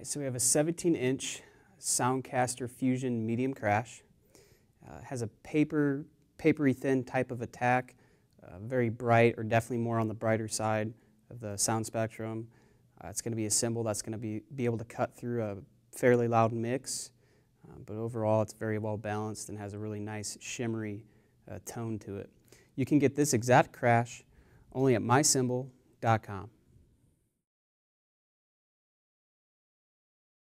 Right, so we have a 17-inch Soundcaster Fusion medium crash. Has a papery thin type of attack, very bright, or definitely more on the brighter side of the sound spectrum. It's going to be a cymbal that's going to be able to cut through a fairly loud mix, but overall it's very well balanced and has a really nice shimmery tone to it. You can get this exact crash only at MyCymbal.com.